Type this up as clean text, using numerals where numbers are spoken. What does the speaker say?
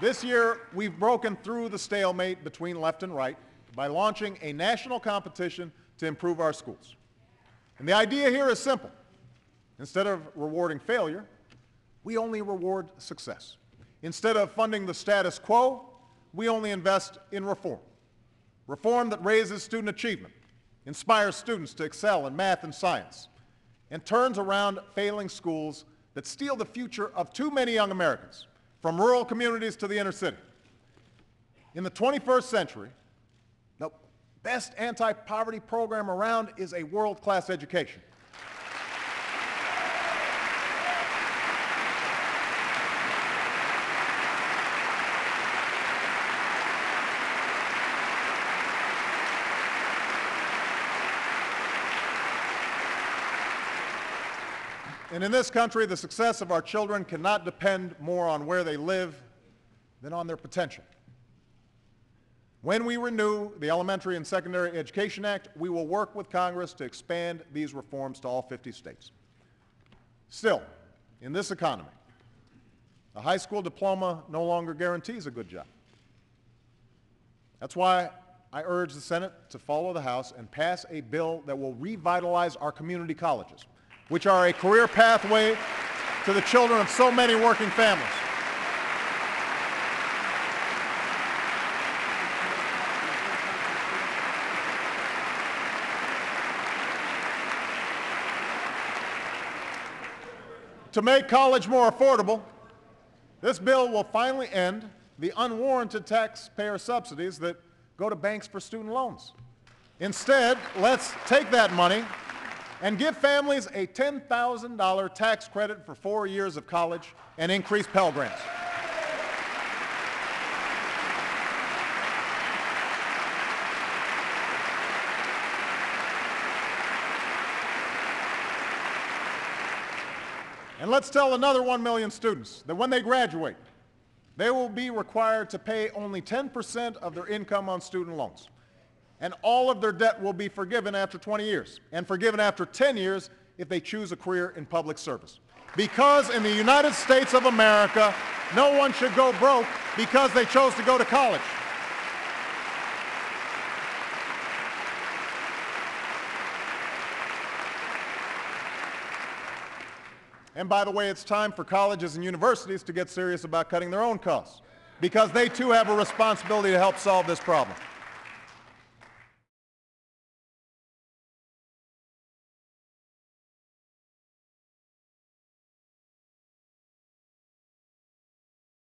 This year, we've broken through the stalemate between left and right by launching a national competition to improve our schools. And the idea here is simple. Instead of rewarding failure, we only reward success. Instead of funding the status quo, we only invest in reform. Reform that raises student achievement, inspires students to excel in math and science, and turns around failing schools that steal the future of too many young Americans, from rural communities to the inner city. In the 21st century, the best anti-poverty program around is a world-class education. And in this country, the success of our children cannot depend more on where they live than on their potential. When we renew the Elementary and Secondary Education Act, we will work with Congress to expand these reforms to all 50 states. Still, in this economy, a high school diploma no longer guarantees a good job. That's why I urge the Senate to follow the House and pass a bill that will revitalize our community colleges, which are a career pathway to the children of so many working families. To make college more affordable, this bill will finally end the unwarranted taxpayer subsidies that go to banks for student loans. Instead, let's take that money and give families a $10,000 tax credit for 4 years of college and increase Pell grants. And let's tell another 1 million students that when they graduate, they will be required to pay only 10% of their income on student loans. And all of their debt will be forgiven after 20 years, and forgiven after 10 years if they choose a career in public service. Because in the United States of America, no one should go broke because they chose to go to college. And by the way, it's time for colleges and universities to get serious about cutting their own costs, because they too have a responsibility to help solve this problem.